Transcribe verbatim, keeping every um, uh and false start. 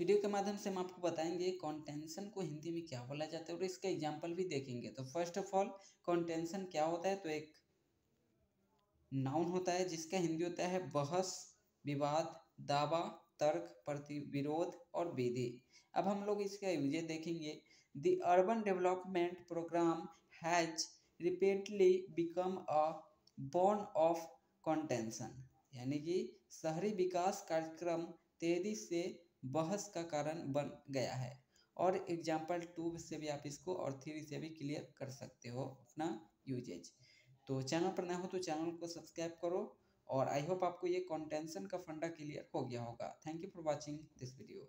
Video के माध्यम से हम आपको बताएंगे कॉन्टेंशन को हिंदी में क्या बोला जाता है और इसका एग्जाम्पल भी देखेंगे। तो फर्स्ट ऑफ ऑल कॉन्टेंशन क्या होता है, तो एक नाउन होता है जिसका हिंदी होता है बहस, विवाद, दावा, तर्क, प्रतिविरोध और विधि। अब हम लोग इसका यूजेज देखेंगे। The urban development program has repeatedly become a bone of contention, यानी कि शहरी विकास कार्यक्रम तेजी से बहस का कारण बन गया है। और एग्जाम्पल टू से भी आप इसको और थ्री से भी क्लियर कर सकते हो अपना यूजेज। तो चैनल पर नए हो तो चैनल को सब्सक्राइब करो और आई होप आपको ये कॉन्टेंशन का फंडा क्लियर हो गया होगा। Thank you for watching this video.